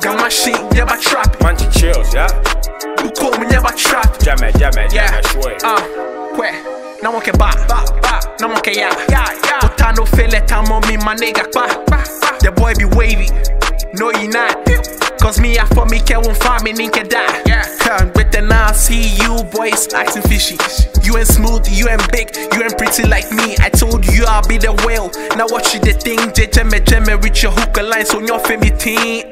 Gamma shit, yeah, but trap it. Munchy chills, yeah. You call me never trap. Jamais, swear. Where? No one can buy. No one can yeah. Otano feel it, I'm on me, my nigga. The boy be wavy. No, you not. Cause me, I for me, can't find me, nigga die. Turn with the now, see you boys acting fishy. You ain't smooth, you ain't big, you ain't pretty like me. I told you I'll be the whale. Now watch you the thing, Jame, reach your hooker line, so you're family team.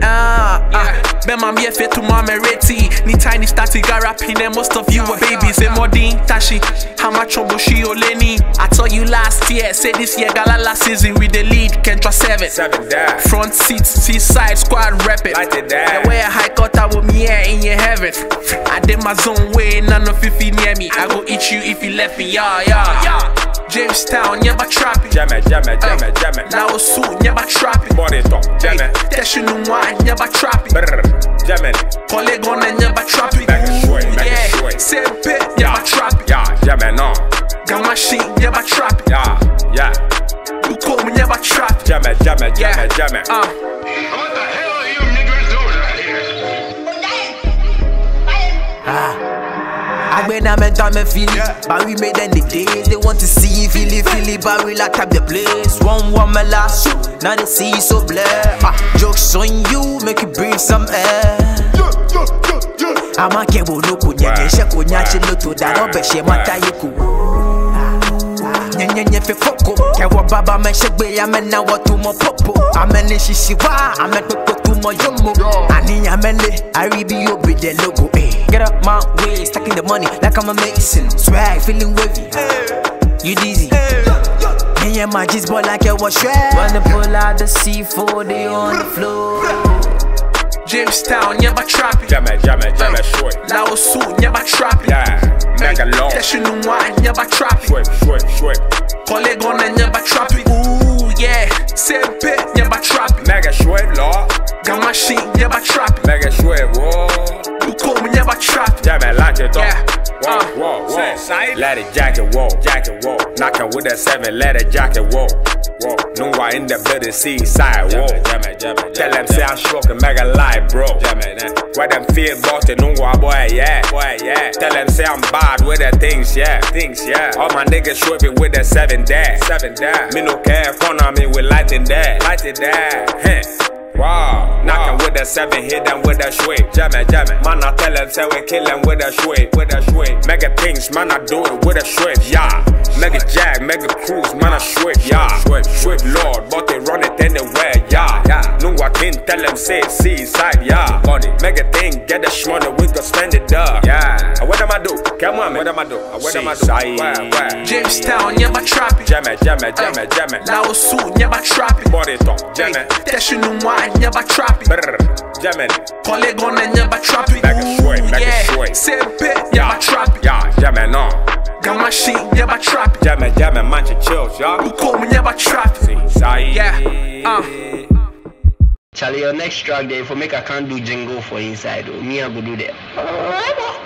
Ben mam ye fe tu mame reti. Ni tiny started rapping and most of you were babies. Emodin, Tashi, Hamachobo shi oleni. I told you last year, say this year gala last season with the lead, Kentra 7. Front seat, seaside squad rep it. The way I high cut out with me in your heaven. I did my zone way, none of you near me. I go eat you if you left me, yeah. Jamestown, never trapping. Jame. Laos, never trapping. Body talk, Jame. Teshinum wine, never trapping. Jame. Polygon, never trapping. Yeah. Same pit, never trapping. Yeah, Jame, no. Gamma shit, never trapping. Yeah. You call me, never trapping. Jame. What the hell are you niggas doing out here? I mean, I'm a dumb feeling, but we made any day. They want to see you feel it, but we lock up the place. One, my last show, now they see you so blur. Jokes on you, make you breathe some air. Ama kebo no kunya, kesha kunya chiloto, daro beshe mata yuku. Nye fe foko, kewa baba men shekbe ya men na watu mo popo. Amene shishiwa, amen koko tu mo yomo. Ani amene, I ribi obi de logo. Get up my way, stacking the money like I'm a Mason. Swag, feeling wavy, you dizzy. Nye my jizz boy like kewa shred. Wanna pull out the C4, they on the floor. Jamestown, yeah, but trapping. Jame, short. Laos, yeah, but trapping. Mega long. Teshinum wine, yeah, but trapping. Swift. Polygon and never trap it. Ooh, yeah. Same pit, never trap it. Mega shred, law. Gamma shit, never trap it. Mega shred, whoa. You call me, never trap it. Jame, like it, though. Whoa. Leather jacket, whoa. Knockin' with a 7 leather jacket, whoa. No one in the building, seaside, whoa. Jame. Tell them, say I'm smoking, mega light, bro. Jame, where them feel about it, no one, boy, yeah. Tell them, say I'm bad with the things, yeah. All my niggas swipping with the 7. Seven there. Me no care, phone on me with light it there. Wow. Knockin' with a 7, hit them with a shway. Jame. Man, I tell them, say we kill them with a shway. Make a pinch, man, I do it with a shway. Yeah. Make a jag, make a cruise, man, I shway. Yeah. Shway, lord, but they run it anywhere. Yeah. No, I can't tell them, say seaside. Yeah. Make a thing, get a shmoney, we gon' spend it up. Yeah. What am I do? Come on, man. What am I do? Jamestown, yeah, but trapping. Jame. Laos, yeah, but trapping. Body talk, Jame. Teshinum wine, yeah, but trapping. Jame. Polygon, yeah, but trapping. Mega shway. Same pit, yeah, but trapping. Yeah, Jame, no. Gamma shit, yeah, but trapping. Jame, man, you chills, y'all. You call me, yeah, but trapping. Yeah. Charlie, your next track day for make I can't do jingle for inside. Me, I go do that.